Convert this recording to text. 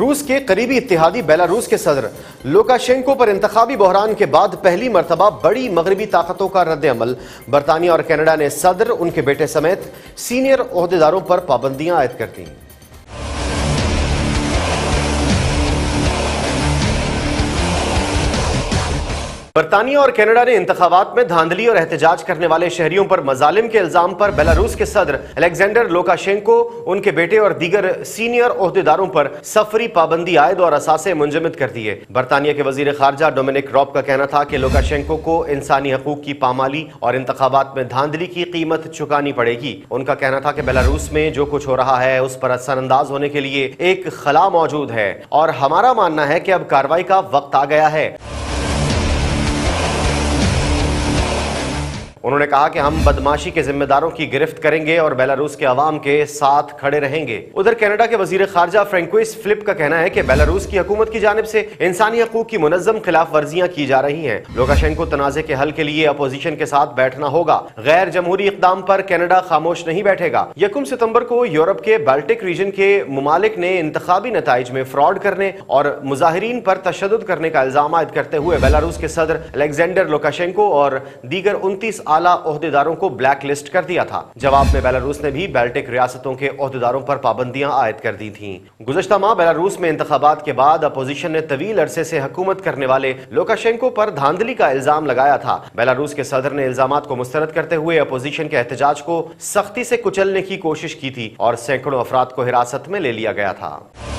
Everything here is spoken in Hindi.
रूस के करीबी इत्तेहादी बेलारूस के सदर लुकाशेंको पर इंतखाबी बहरान के बाद पहली मरतबा बड़ी मगरबी ताकतों का रद्दअमल। बरतानिया और कनाडा ने सदर, उनके बेटे समेत सीनियर ओहदेदारों पर पाबंदियां आयद कर दी। बरतानिया और कनाडा ने इंतखाबात में धांधली और एहतजाज करने वाले शहरियों पर मजालिम के इल्जाम पर बेलारूस के सदर अलेक्जेंडर लुकाशेंको, उनके बेटे और दीगर सीनियर ओहदेदारों पर सफरी पाबंदी आयद और असासे मुंजमद कर दिए। बरतानिया के वजीर खारजा डोमिनिक रॉब का कहना था कि लुकाशेंको को इंसानी हकूक की पामाली और इंतखाबात में धांधली की कीमत चुकानी पड़ेगी। उनका कहना था कि बेलारूस में जो कुछ हो रहा है उस पर असरअंदाज होने के लिए एक खला मौजूद है और हमारा मानना है कि अब कार्रवाई का वक्त आ गया है। उन्होंने कहा कि हम बदमाशी के जिम्मेदारों की गिरफ्त करेंगे और बेलारूस के अवाम के साथ खड़े रहेंगे। उधर कनाडा के वजीर खारजा फ्रेंकोइस फिलिप का कहना है कि बेलारूस की हुकूमत की जानिब से इंसानी हकूक की मुनज़्ज़म खिलाफ वर्जियां की जा रही हैं। लुकाशेंको तनाज़े के हल के लिए अपोजिशन के साथ बैठना होगा। गैर जमहूरी इकदाम पर कनाडा खामोश नहीं बैठेगा। 1 सितम्बर को यूरोप के बाल्टिक रीजन के ममालिक ने इंतखाबी नताइज में फ्रॉड करने और मुजाहिरीन पर तशद्दुद करने का इल्जाम आयद करते हुए बेलारूस के सदर अलेक्जेंडर लुकाशेंको और दीगर 29 आला ओहदेदारों को ब्लैक लिस्ट कर दिया था। जवाब में बेलारूस ने भी बाल्टिक रियासतों के ओहदेदारों पर पाबंदियां आयद कर दी थीं। गुज़श्ता माह बेलारूस में इंतखाबात के बाद अपोजिशन ने तवील अरसे से हुकूमत करने वाले लुकाशेंको पर धांधली का इल्जाम लगाया था। बेलारूस के सदर ने इल्जामात को मुस्तरद करते हुए अपोजिशन के एहतजाज को सख्ती से कुचलने की कोशिश की थी और सैकड़ों अफराद को हिरासत में ले लिया गया था।